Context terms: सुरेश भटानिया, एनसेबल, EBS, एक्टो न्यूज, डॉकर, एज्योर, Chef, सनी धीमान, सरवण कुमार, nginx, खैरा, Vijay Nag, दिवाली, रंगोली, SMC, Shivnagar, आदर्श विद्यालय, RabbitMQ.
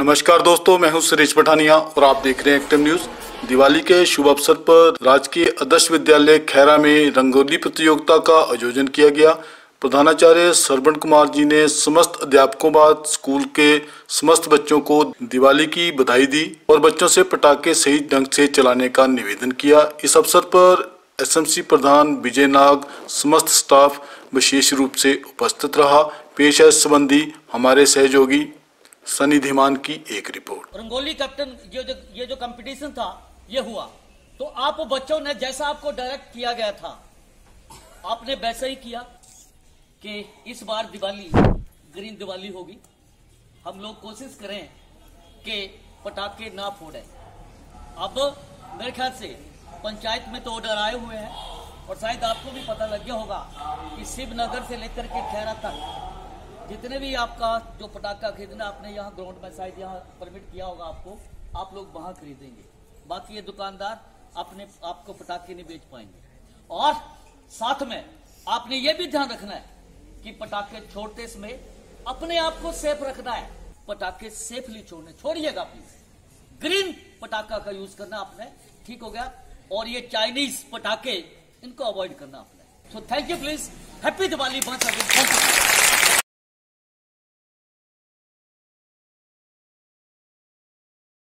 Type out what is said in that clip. नमस्कार दोस्तों, मैं हूं सुरेश भटानिया और आप देख रहे हैं एक्टो न्यूज। दिवाली के शुभ अवसर पर राजकीय आदर्श विद्यालय खैरा में रंगोली प्रतियोगिता का आयोजन किया गया। प्रधानाचार्य सरवण कुमार जी ने समस्त अध्यापकों बाद स्कूल के समस्त बच्चों को दिवाली की बधाई दी और बच्चों से पटाखे सही ढंग से चलाने का निवेदन किया। इस अवसर पर SMC प्रधान विजय नाग समस्त स्टाफ विशेष रूप से उपस्थित रहा। पेश है संबंधी हमारे सहयोगी सनी धीमान की एक रिपोर्ट। रंगोली कैप्टन ये जो कंपटीशन था ये हुआ, तो आप बच्चों ने जैसा आपको डायरेक्ट किया गया था आपने वैसा ही किया कि इस बार दिवाली ग्रीन दिवाली होगी। हम लोग कोशिश करें कि पटाखे ना फोड़ें। अब मेरे ख्याल से पंचायत में तो ऑर्डर आए हुए हैं और शायद आपको भी पता लग गया होगा कि शिवनगर से लेकर के खैरा तक जितने भी आपका जो पटाखा खरीदना आपने यहाँ ग्राउंड में शायद यहाँ परमिट किया होगा आपको, आप लोग वहाँ खरीदेंगे। बाकी ये दुकानदार अपने आपको पटाखे नहीं बेच पाएंगे। और साथ में आपने ये भी ध्यान रखना है कि पटाखे छोड़ते समय अपने आप को सेफ रखना है। पटाखे सेफली छोड़िएगा प्लीज। ग्रीन पटाखा का यूज करना आपने, ठीक हो गया। और ये चाइनीज पटाखे इनको अवॉइड करना आपने। So thank you please. Happy दिवाली।